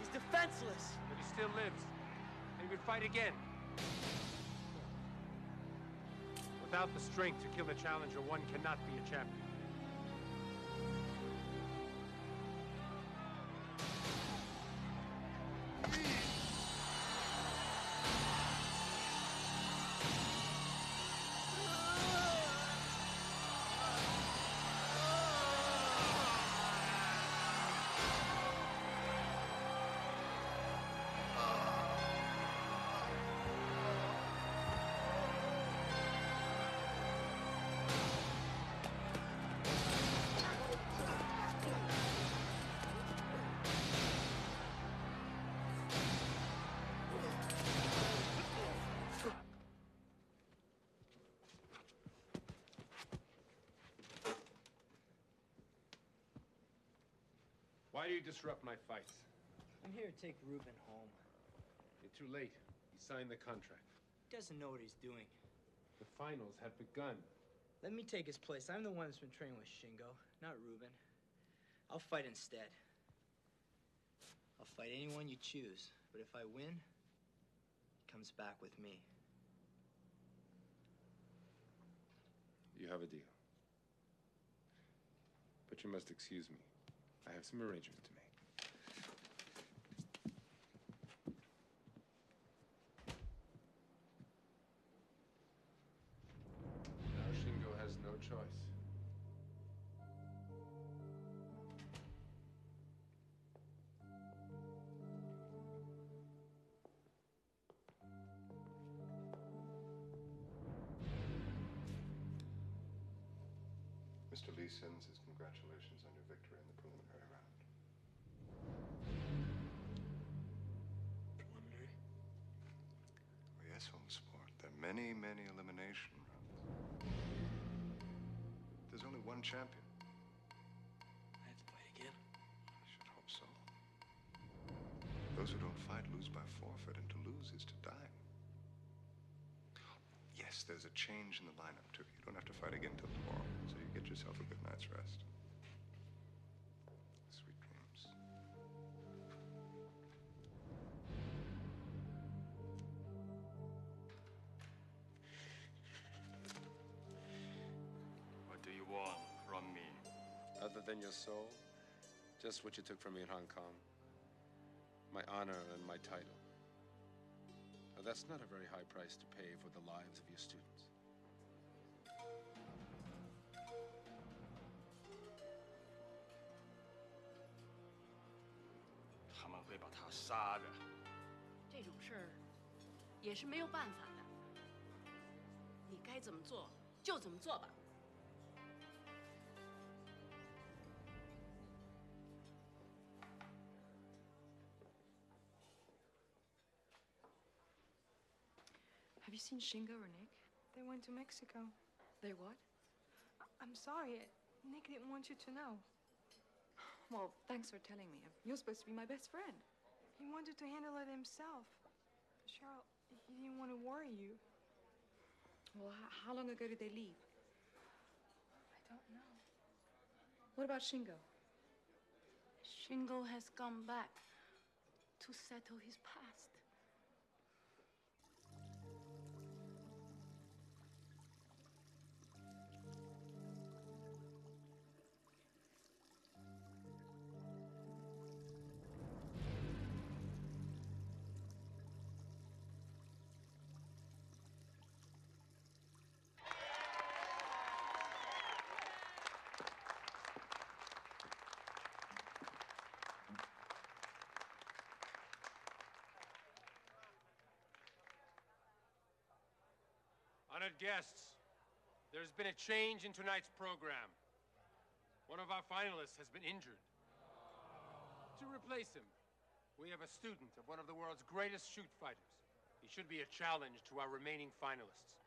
He's defenseless. But he still lives. And he would fight again. Without the strength to kill a challenger, one cannot be a champion. Why do you disrupt my fights? I'm here to take Ruben home. You're too late. He signed the contract. He doesn't know what he's doing. The finals have begun. Let me take his place. I'm the one that's been training with Shingo, not Ruben. I'll fight instead. I'll fight anyone you choose, but if I win, he comes back with me. You have a deal. But you must excuse me. I have some arrangements to make. Now Shingo has no choice. Mr. Lee sends his congratulations on your victory in the preliminary round. Preliminary? Oh, yes, home sport. There are many, many elimination rounds. There's only one champion. I have to fight again? I should hope so. Those who don't fight lose by forfeit, and to lose is to die. Yes, there's a change in the lineup, too. You don't have to fight again till tomorrow, so you get yourself a good night's rest. Sweet dreams. What do you want from me? Other than your soul, just what you took from me in Hong Kong. My honor and my title. Now, that's not a very high price to pay for the lives of your students. Have you seen Shingo or Nick? They went to Mexico. They what? I'm sorry, Nick didn't want you to know. Well, thanks for telling me. You're supposed to be my best friend. He wanted to handle it himself. Cheryl, he didn't want to worry you. Well, how long ago did they leave? I don't know. What about Shingo? Shingo has come back to settle his past. Honored guests, there's been a change in tonight's program. One of our finalists has been injured. To replace him, we have a student of one of the world's greatest shoot fighters. He should be a challenge to our remaining finalists.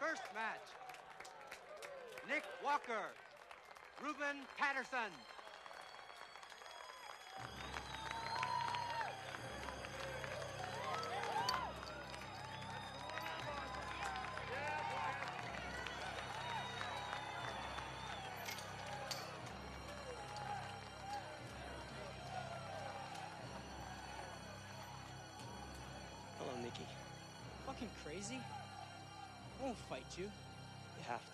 First match, Nick Walker, Ruben Patterson. fucking crazy? I won't fight you. You have to.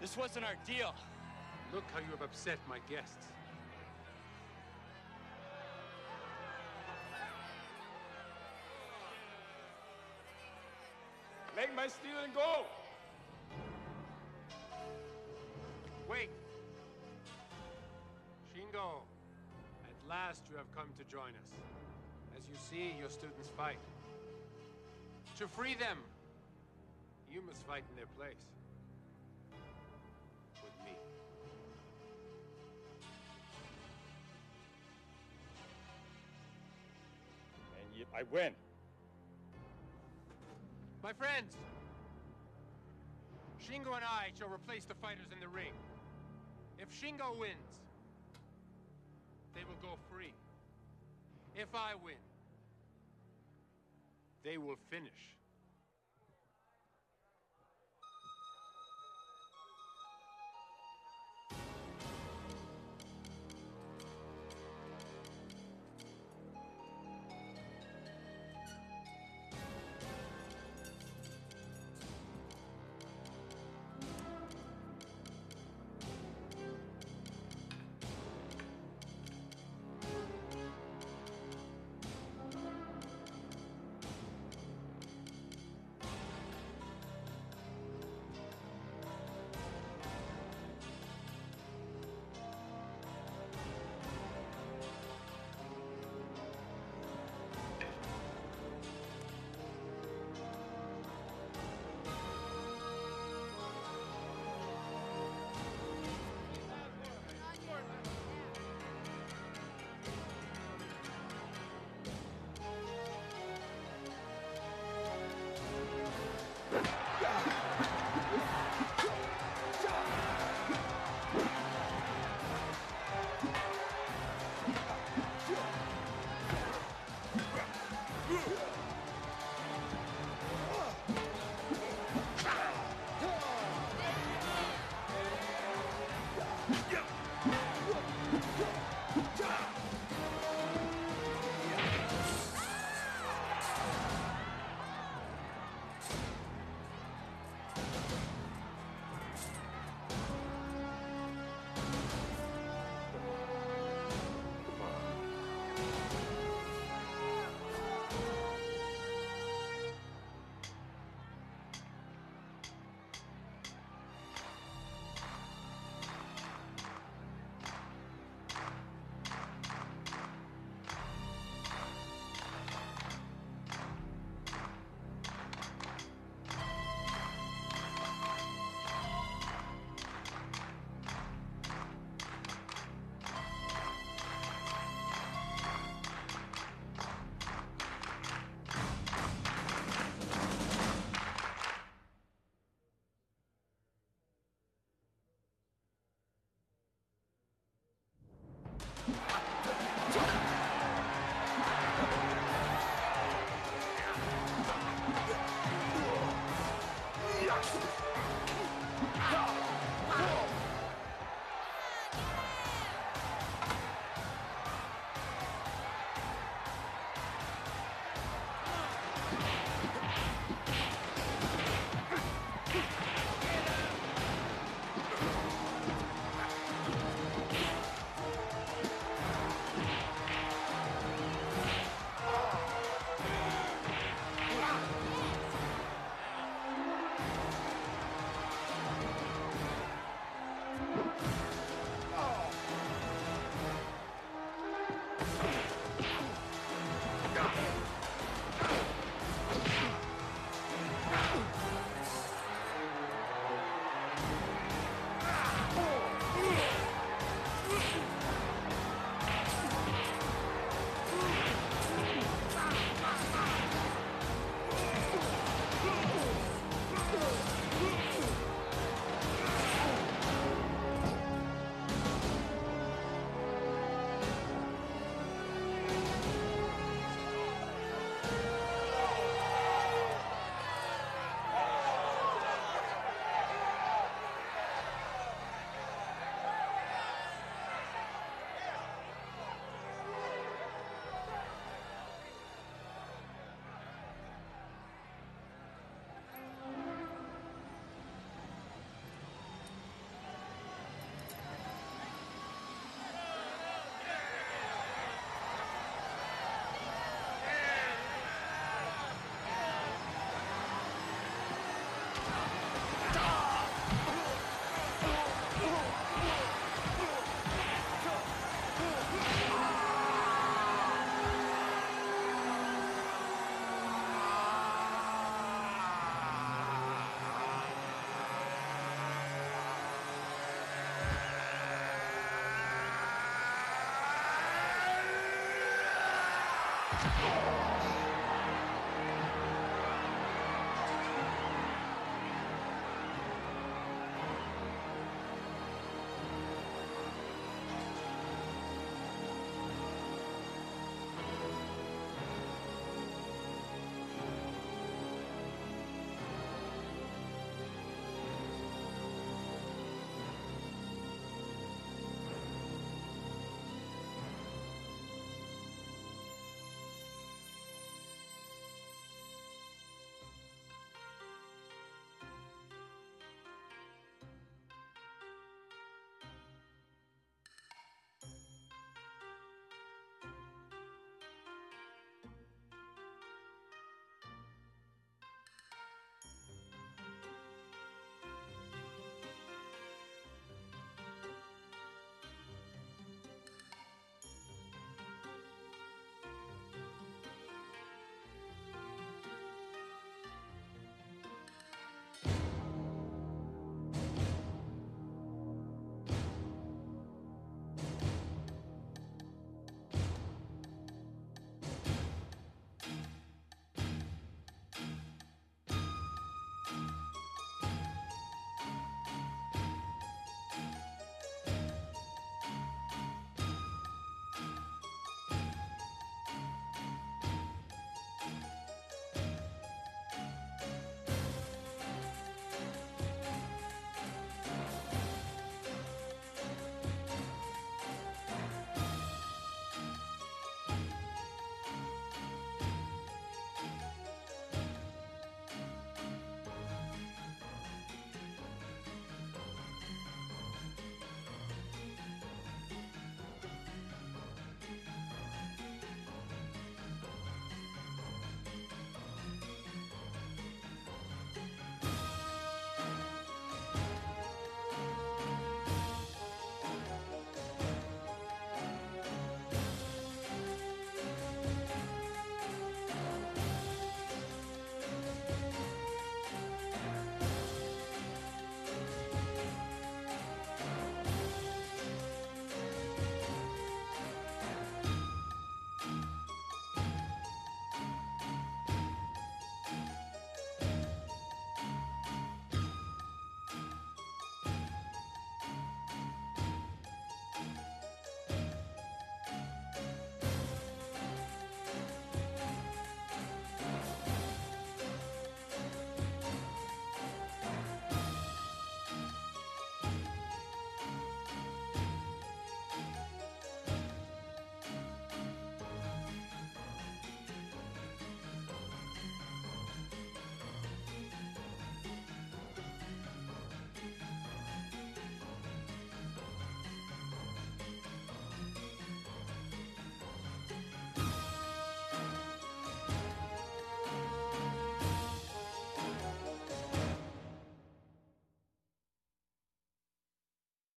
This wasn't our deal. Look how you have upset my guests. Make my steel and go! Wait! Shingo, at last you have come to join us. As you see, your students fight. To free them, you must fight in their place. I win. My friends, Shingo and I shall replace the fighters in the ring. If Shingo wins, they will go free. If I win, they will finish.